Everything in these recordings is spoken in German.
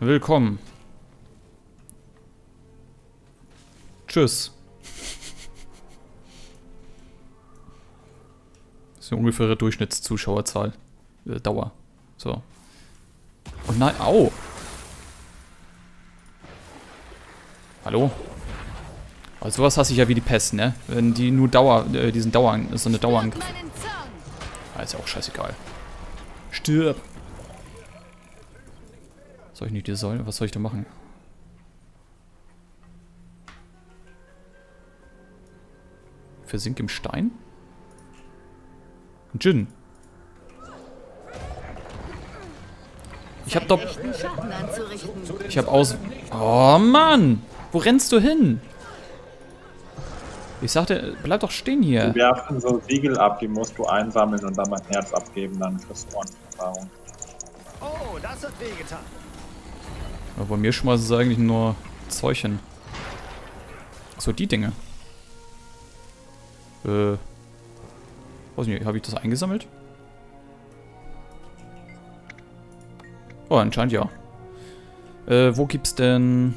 Willkommen. Tschüss. Das ist eine ungefähre Durchschnittszuschauerzahl. Dauer. So. Oh nein, au! Hallo? Aber sowas hasse ich ja wie die Pest, ne? Wenn die nur Dauerangriff. Ah, ist ja auch scheißegal. Stirb! Soll ich nicht die Säule? Was soll ich da machen? Versink im Stein? Djinn! Ich hab doch... Ich hab aus... Oh Mann! Wo rennst du hin? Ich sagte, bleib doch stehen hier. Die werfen so Siegel ab, die musst du einsammeln und dann mein Herz abgeben, dann kriegst du ordentlich Erfahrung. Oh, das hat wehgetan. Aber bei mir schmeißen sie eigentlich nur Zeug hin. Achso, die Dinge. Weiß nicht, habe ich das eingesammelt? Oh, anscheinend ja. Wo gibt's denn...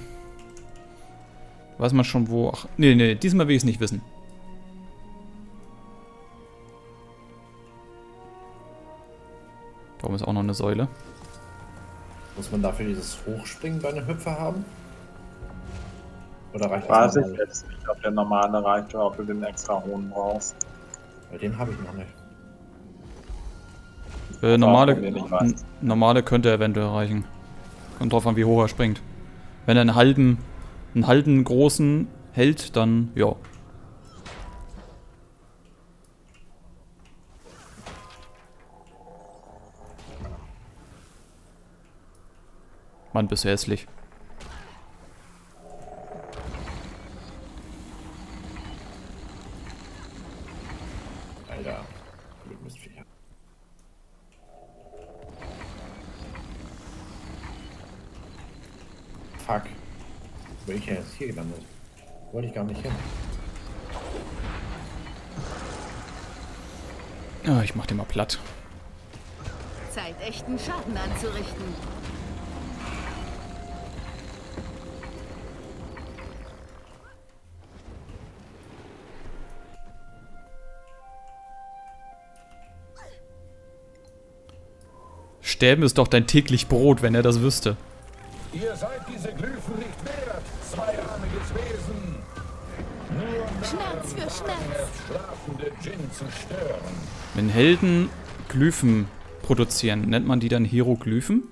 Weiß man schon wo... Ach, nee, diesmal will ich es nicht wissen. Da oben ist auch noch eine Säule. Muss man dafür dieses Hochspringen bei einem Hüpfer haben? Oder reicht das? Weiß ich jetzt nicht, ob der normale reicht oder ob du den extra hohen brauchst. Bei dem habe ich noch nicht. Normale könnte er eventuell reichen. Kommt drauf an, wie hoch er springt. Wenn er einen halben großen hält, dann ja. Mann, bist du hässlich. Alter, blöd Mistvieh. Fuck. Bin ich ja jetzt hier gelandet. Wollte ich gar nicht hin. Ah, ich mach den mal platt. Zeit, echten Schaden anzurichten. Sterben ist doch dein täglich Brot, wenn er das wüsste. Ihr seid diese Glyphen nicht wert, zweirahmiges Wesen. Nur Schmerz für Schmerz. Schlafende Djinn zu stören. Wenn Helden Glyphen produzieren, nennt man die dann Hieroglyphen?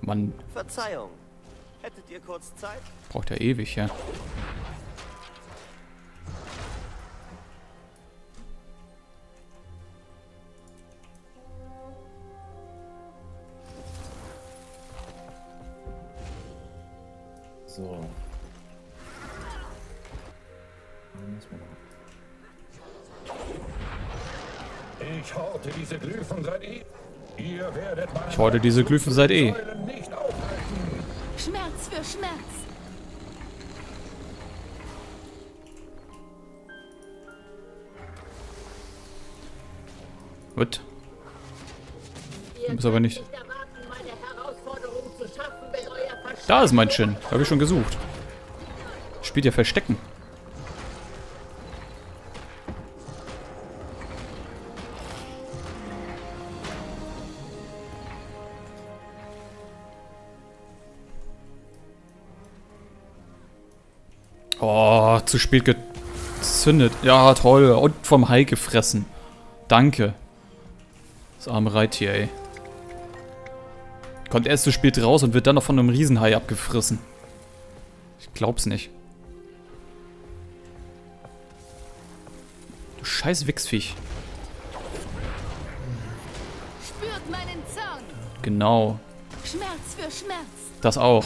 Mann. Verzeihung. Hättet ihr kurz Zeit? Braucht ja ewig, ja. So. Ich horte diese Glyphen seit eh. Ihr werdet... Ich horte diese Glyphen seit eh. Schmerz für Schmerz. Gut. Muss aber nicht. Da ist mein Djinn. Habe ich schon gesucht. Spielt ja Verstecken. Oh, zu spät gezündet. Ja, toll. Und vom Hai gefressen. Danke. Das arme Reittier, ey. Kommt erst zu spät raus und wird dann noch von einem Riesenhai abgefressen. Ich glaub's nicht. Du scheiß Wichsviech. Spürt meinen Zorn. Genau. Schmerz für Schmerz. Das auch.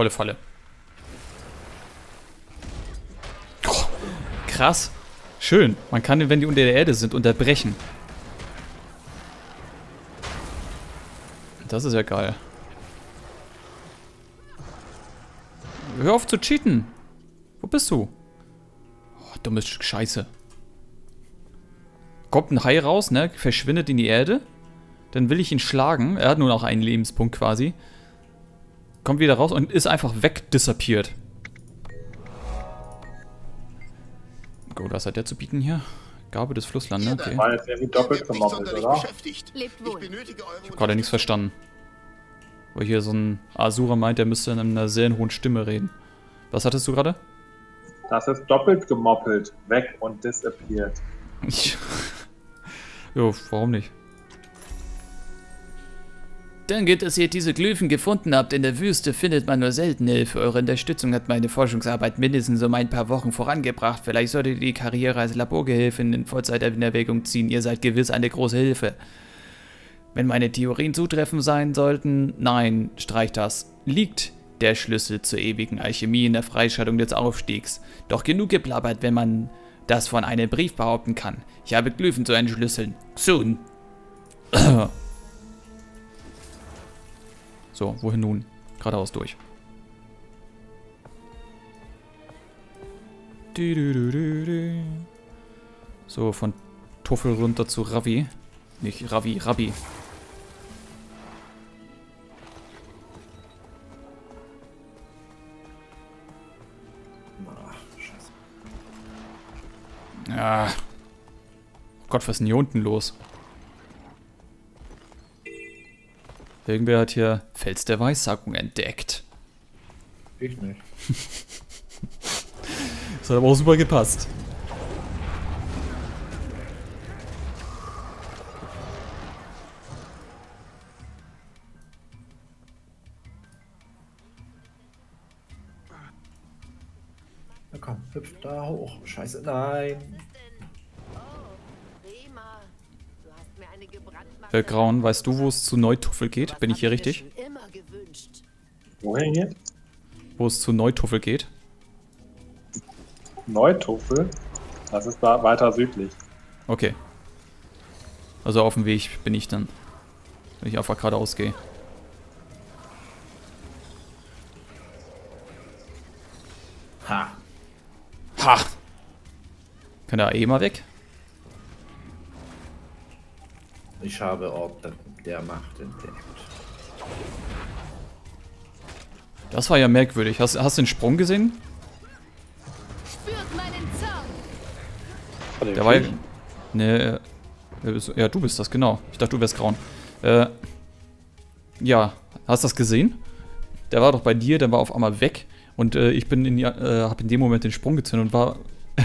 Tolle Falle. Oh, krass. Schön. Man kann, wenn die unter der Erde sind, unterbrechen. Das ist ja geil. Hör auf zu cheaten. Wo bist du? Oh, dummes Stück Scheiße. Kommt ein Hai raus, ne? Verschwindet in die Erde. Dann will ich ihn schlagen. Er hat nur noch einen Lebenspunkt quasi. Kommt wieder raus und ist einfach wegdisappeared. Gut, was hat der zu bieten hier? Gabe des Flusslandes. Okay. Ich hab gerade nichts verstanden. Weil hier so ein Asura meint, der müsste in einer sehr hohen Stimme reden. Was hattest du gerade? Das ist doppelt gemoppelt. Weg und disappeared. Jo, warum nicht? Dann geht, dass ihr diese Glyphen gefunden habt. In der Wüste findet man nur selten Hilfe. Eure Unterstützung hat meine Forschungsarbeit mindestens um ein paar Wochen vorangebracht. Vielleicht solltet ihr die Karriere als Laborgehilfin in Vollzeit in Erwägung ziehen. Ihr seid gewiss eine große Hilfe. Wenn meine Theorien zutreffend sein sollten, nein, streicht das, liegt der Schlüssel zur ewigen Alchemie in der Freischaltung des Aufstiegs. Doch genug geplappert, wenn man das von einem Brief behaupten kann. Ich habe Glyphen zu entschlüsseln. Soon. So, wohin nun? Geradeaus durch. So, von Tuffel runter zu Ravi. Nicht Ravi, Rabbi. Ah. Oh Gott, was ist denn hier unten los? Irgendwer hat hier Fels der Weissagung entdeckt. Ich nicht. Das hat aber auch super gepasst. Na komm, hüpf da hoch. Scheiße, nein. Grauen, weißt du, wo es zu Neutuffel geht? Bin ich hier richtig? Wohin jetzt? Wo es zu Neutuffel geht? Neutuffel? Das ist da weiter südlich. Okay. Also auf dem Weg bin ich dann. Wenn ich einfach geradeaus gehe. Ha. Ha. Kann da eh mal weg? Ich habe Ort der Macht entdeckt. Das war ja merkwürdig. Hast du den Sprung gesehen? Spürt meinen Zorn. Der war ja... Ne... Ja, du bist das, genau. Ich dachte, du wärst Grauen. Ja, hast du das gesehen? Der war doch bei dir, der war auf einmal weg. Und ich bin in... hab in dem Moment den Sprung gezündet und war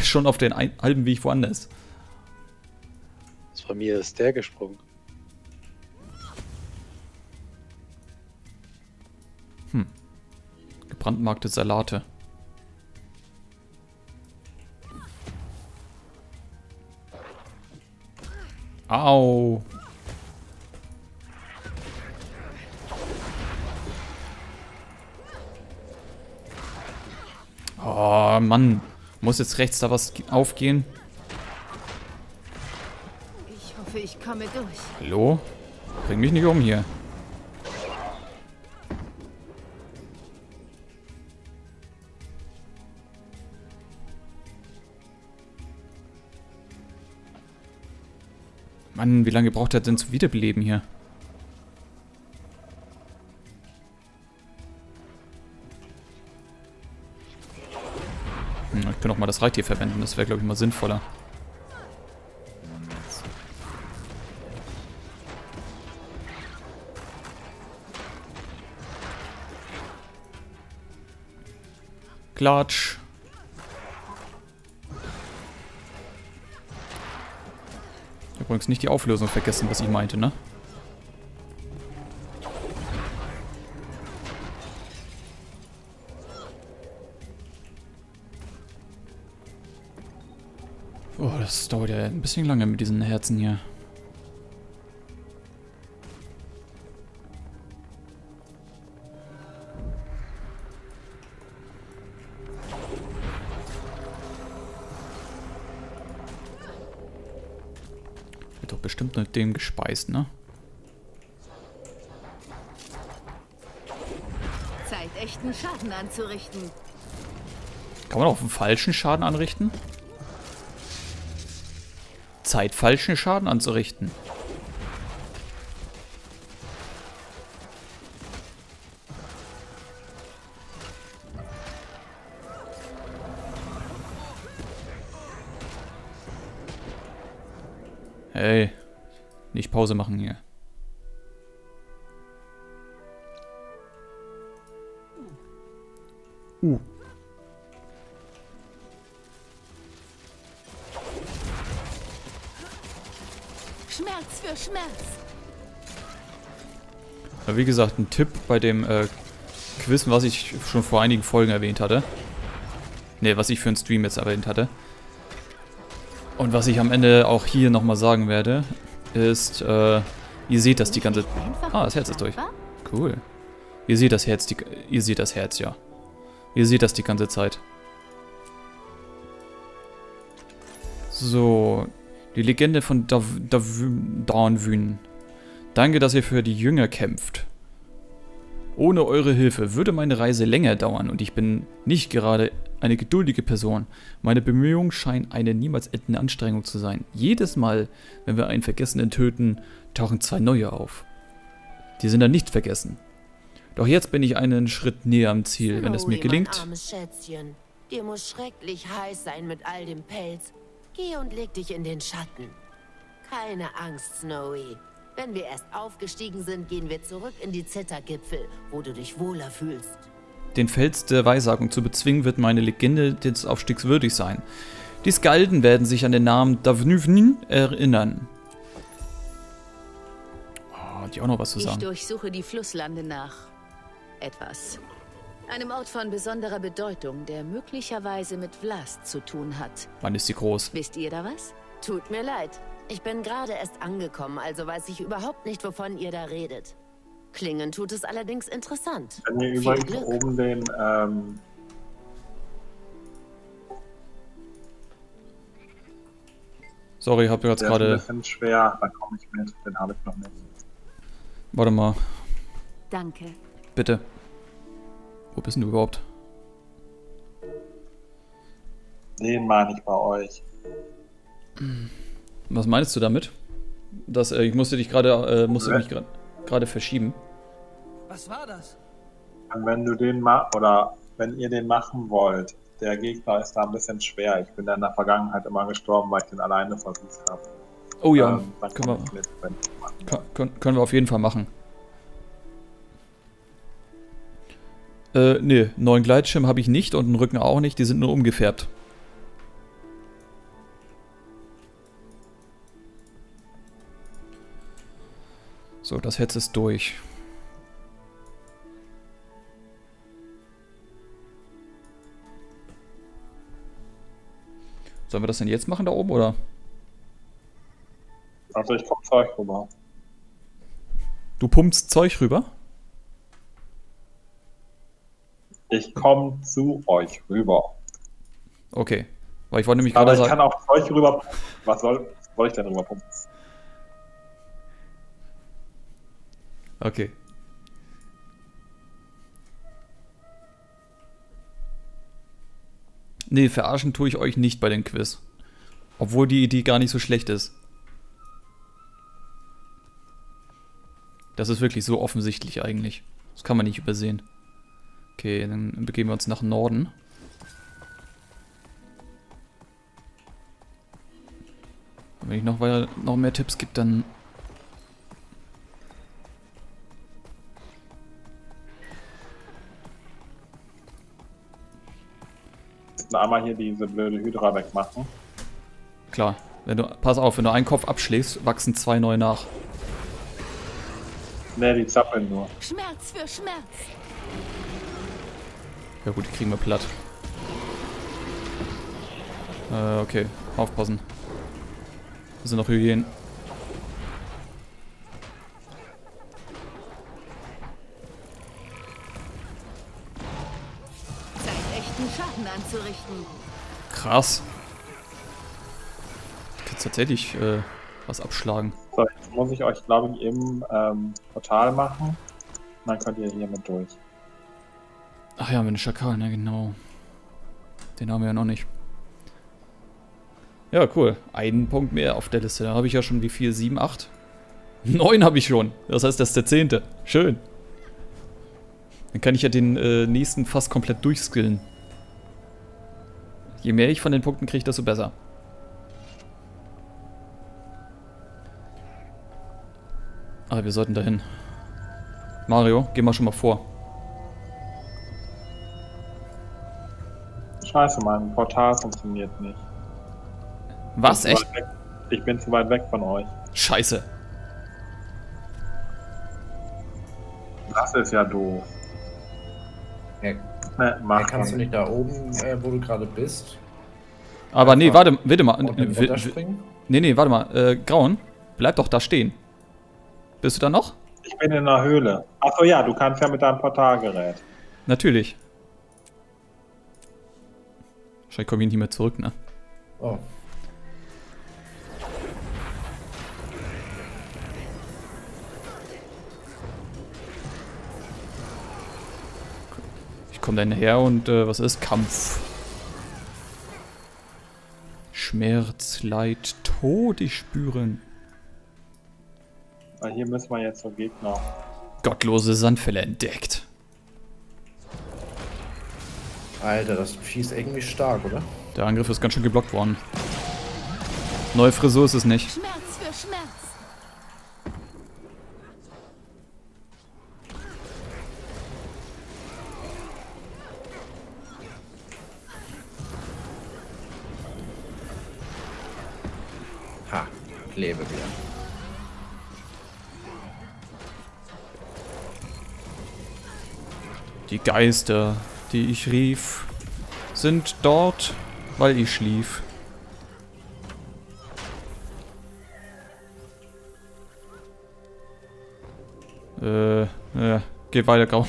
schon auf den halben Weg woanders. Von mir ist der gesprungen. Hm. Gebrandmarkte Salate. Au. Oh Mann. Muss jetzt rechts da was aufgehen? Ich komme durch. Hallo? Bring mich nicht um hier. Mann, wie lange braucht er denn zum Wiederbeleben hier? Hm, ich könnte auch mal das Reittier verwenden, das wäre, glaube ich, mal sinnvoller. Klatsch. Ich habe übrigens nicht die Auflösung vergessen, was ich meinte, ne? Oh, das dauert ja ein bisschen lange mit diesen Herzen hier. bestimmt mit dem gespeist, ne? Zeit, echten Schaden anzurichten. Kann man auch einen falschen Schaden anrichten? Zeit, falschen Schaden anzurichten. Hey, nicht Pause machen hier. Schmerz für Schmerz. Wie gesagt, ein Tipp bei dem Quiz, was ich schon vor einigen Folgen erwähnt hatte. Ne, was ich für einen Stream jetzt erwähnt hatte. Und was ich am Ende auch hier nochmal sagen werde, ist, ihr seht das die ganze... Ah, das Herz ist durch. Cool. Ihr seht das Herz, ja. Ihr seht das die ganze Zeit. So, die Legende von Davnüvn. Danke, dass ihr für die Jünger kämpft. Ohne eure Hilfe würde meine Reise länger dauern und ich bin nicht gerade eine geduldige Person. Meine Bemühungen scheinen eine niemals endende Anstrengung zu sein. Jedes Mal, wenn wir einen Vergessenen töten, tauchen zwei neue auf. Die sind dann nicht vergessen. Doch jetzt bin ich einen Schritt näher am Ziel, wenn es mir gelingt. Armes Schätzchen, dir muss schrecklich heiß sein mit all dem Pelz. Geh und leg dich in den Schatten. Keine Angst, Snowy. Wenn wir erst aufgestiegen sind, gehen wir zurück in die Zittergipfel, wo du dich wohler fühlst. Den Fels der Weissagung zu bezwingen, wird meine Legende des Aufstiegs würdig sein. Die Skalden werden sich an den Namen Davnüvn erinnern. Oh, hat die auch noch was zu sagen? Ich durchsuche die Flusslande nach etwas. Einem Ort von besonderer Bedeutung, der möglicherweise mit Vlast zu tun hat. Wann ist sie groß? Wisst ihr da was? Tut mir leid. Ich bin gerade erst angekommen, also weiß ich überhaupt nicht, wovon ihr da redet. Klingen tut es allerdings interessant. Wenn ihr übrigens oben den, sorry, ich hab jetzt gerade... Das ist ein bisschen schwer, da komme ich mit, den habe ich noch nicht. Warte mal. Danke. Bitte. Wo bist denn du überhaupt? Den meine ich bei euch. Was meinst du damit? Dass ich musste dich gerade, musste mich gerade verschieben. Was war das? Wenn du den wenn ihr den machen wollt, der Gegner ist da ein bisschen schwer. Ich bin da in der Vergangenheit immer gestorben, weil ich den alleine versucht habe. Oh ja, können wir auf jeden Fall machen. Ne, neuen Gleitschirm habe ich nicht und einen Rücken auch nicht, die sind nur umgefärbt. So, das Herz ist durch. Sollen wir das denn jetzt machen da oben, oder? Also ich pump Zeug rüber. Du pumpst Zeug rüber? Ich komme zu euch rüber. Okay. Weil ich wollte nämlich gerade sagen... Aber ich kann auch Zeug rüber... Was soll ich denn rüber pumpen? Okay. Nee, verarschen tue ich euch nicht bei den Quiz. Obwohl die Idee gar nicht so schlecht ist. Das ist wirklich so offensichtlich eigentlich. Das kann man nicht übersehen. Okay, dann begeben wir uns nach Norden. Und wenn ich noch mehr Tipps gibt, dann... Einmal hier diese blöde Hydra wegmachen. Klar, pass auf, wenn du einen Kopf abschlägst, wachsen zwei neue nach. Ne, die zappeln nur. Schmerz für Schmerz. Ja gut, die kriegen wir platt. Okay, aufpassen. Wir sind noch Hygiene. Krass. Du kannst tatsächlich was abschlagen. So, jetzt muss ich euch, glaube ich, im Portal machen. Und dann könnt ihr hier mit durch. Ach ja, mit dem Schakal, ne, genau. Den haben wir ja noch nicht. Ja, cool. Einen Punkt mehr auf der Liste. Da habe ich ja schon wie viel? 7, 8? 9 habe ich schon. Das heißt, das ist der 10. Schön. Dann kann ich ja den nächsten fast komplett durchskillen. Je mehr ich von den Punkten kriege, desto besser. Aber wir sollten dahin. Mario, geh mal schon mal vor. Scheiße, mein Portal funktioniert nicht. Was? Echt? Ich bin zu weit weg von euch. Scheiße. Das ist ja doof. Hey. Na, kannst du nicht da oben, wo du gerade bist? Aber nee, warte mal. Nee, warte mal. Grauen, bleib doch da stehen. Bist du da noch? Ich bin in einer Höhle. Achso, ja, du kannst ja mit deinem Portalgerät. Natürlich. Wahrscheinlich komme ich nicht mehr zurück, ne? Oh. Ich komme dann her und was ist? Kampf. Schmerz, Leid, Tod, ich spüren. Weil hier müssen wir jetzt zum Gegner. Gottlose Sandfälle entdeckt. Alter, das Vieh ist irgendwie stark, oder? Der Angriff ist ganz schön geblockt worden. Neue Frisur ist es nicht. Schmerz für Schmerz. Ha, ich lebe wieder. Die Geister, die ich rief, sind dort, weil ich schlief. Geh weiter, Grau.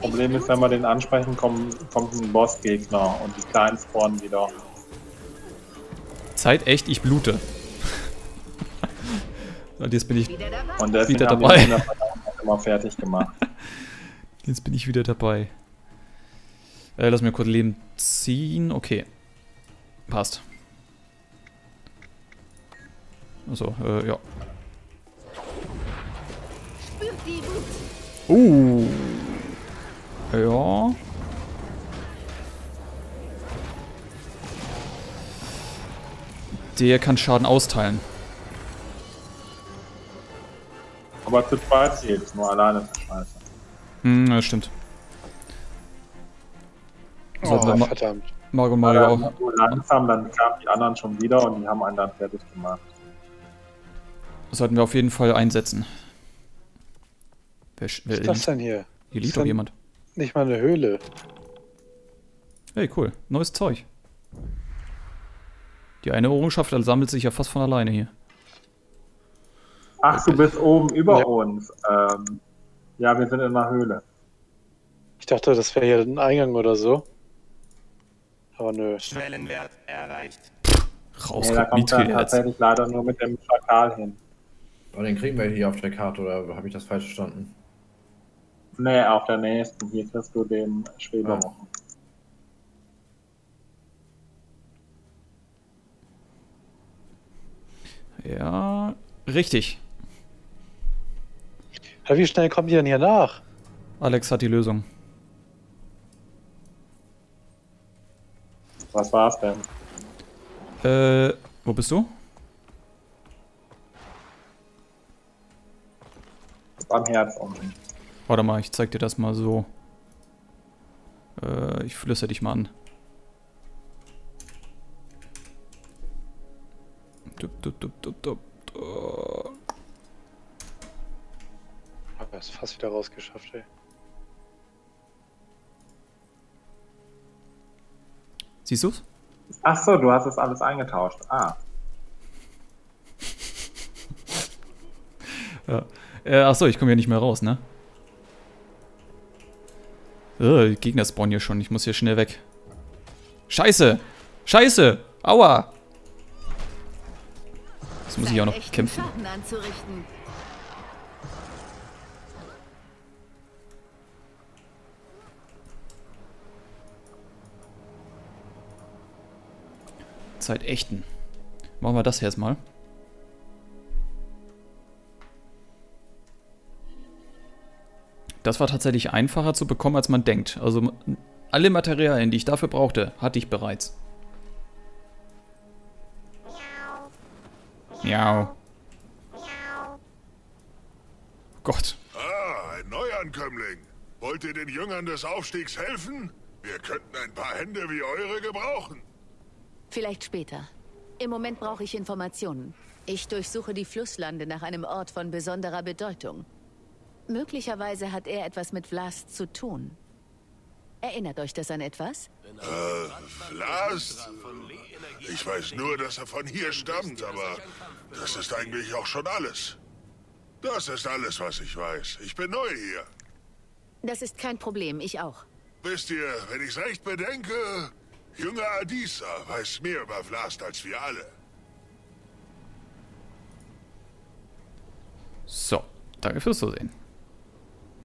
Problem ist, wenn wir den ansprechen, kommt ein Bossgegner und die Kleinen spawnen wieder. Zeit echt, ich blute. Und jetzt bin ich wieder dabei. Mal fertig gemacht. Jetzt bin ich wieder dabei. Lass mir kurz Leben ziehen. Okay. Passt. Also, ja. Ja. Der kann Schaden austeilen. Aber zu zweit geht's, nur alleine ist scheiße. Hm, ja, stimmt. Oh, verdammt. Margo Mario auch. So langsam, dann kamen die anderen schon wieder und die haben einen dann fertig gemacht. Das sollten wir auf jeden Fall einsetzen. Was ist das denn hier? Hier liegt doch jemand. Nicht mal eine Höhle. Hey, cool. Neues Zeug. Die eine Errungenschaft sammelt sich ja fast von alleine hier. Ach, du bist oben über uns. Ja, wir sind in einer Höhle. Ich dachte, das wäre hier ein Eingang oder so. Aber nö. Schwellenwert erreicht. Raus, da kommt dann tatsächlich leider nur mit dem Schakal hin. Aber den kriegen wir hier auf der Karte, oder habe ich das falsch verstanden? Nee, auf der nächsten. Hier kriegst du den Schweber. Ah. Ja, richtig. Wie schnell kommen die denn hier nach? Alex hat die Lösung. Was war's denn? Wo bist du? Am Herz. Warte mal, ich zeig dir das mal so. Ich flüstere dich mal an. Dup, dup, dup, dup, dup. Ich hab's fast wieder rausgeschafft, ey. Siehst du's? Achso, du hast das alles eingetauscht. Ah. Ja. Achso, ich komme hier nicht mehr raus, ne? Die Gegner spawnen hier schon. Ich muss hier schnell weg. Scheiße! Scheiße! Aua! Jetzt muss ich auch noch kämpfen. Zeit echten. Machen wir das erstmal. Das war tatsächlich einfacher zu bekommen, als man denkt. Also alle Materialien, die ich dafür brauchte, hatte ich bereits. Miau. Gott. Ah, ein Neuankömmling. Wollt ihr den Jüngern des Aufstiegs helfen? Wir könnten ein paar Hände wie eure gebrauchen. Vielleicht später. Im Moment brauche ich Informationen. Ich durchsuche die Flusslande nach einem Ort von besonderer Bedeutung. Möglicherweise hat er etwas mit Vlast zu tun. Erinnert euch das an etwas? Vlast? Ich weiß nur, dass er von hier stammt, aber das ist eigentlich auch schon alles. Das ist alles, was ich weiß. Ich bin neu hier. Das ist kein Problem, ich auch. Wisst ihr, wenn ich's recht bedenke, Jünger Adisa weiß mehr über Vlast als wir alle. So, danke fürs Zusehen.